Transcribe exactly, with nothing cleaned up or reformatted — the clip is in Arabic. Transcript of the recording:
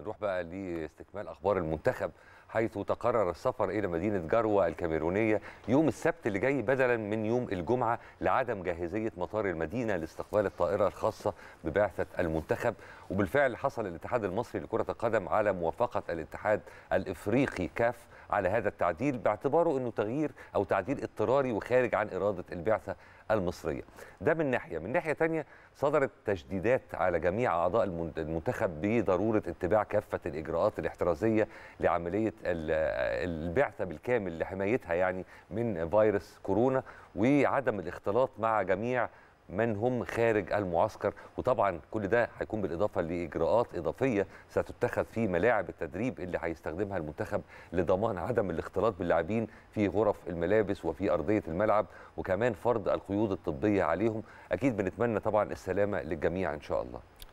نروح بقى لاستكمال اخبار المنتخب، حيث تقرر السفر الى مدينه جروه الكاميرونيه يوم السبت اللي جاي بدلا من يوم الجمعه لعدم جاهزيه مطار المدينه لاستقبال الطائره الخاصه ببعثه المنتخب. وبالفعل حصل الاتحاد المصري لكره القدم على موافقه الاتحاد الافريقي كاف على هذا التعديل، باعتباره انه تغيير او تعديل اضطراري وخارج عن اراده البعثه المصريه. ده من ناحيه، من ناحيه ثانيه صدرت تشديدات على جميع اعضاء المنتخب بضروره اتباع كافه الاجراءات الاحترازيه لعمليه البعثه بالكامل لحمايتها يعني من فيروس كورونا، وعدم الاختلاط مع جميع من هم خارج المعسكر. وطبعا كل ده هيكون بالاضافه لاجراءات اضافيه ستتخذ في ملاعب التدريب اللي هيستخدمها المنتخب لضمان عدم الاختلاط باللاعبين في غرف الملابس وفي ارضيه الملعب، وكمان فرض القيود الطبيه عليهم. اكيد بنتمنى طبعا السلامه للجميع ان شاء الله.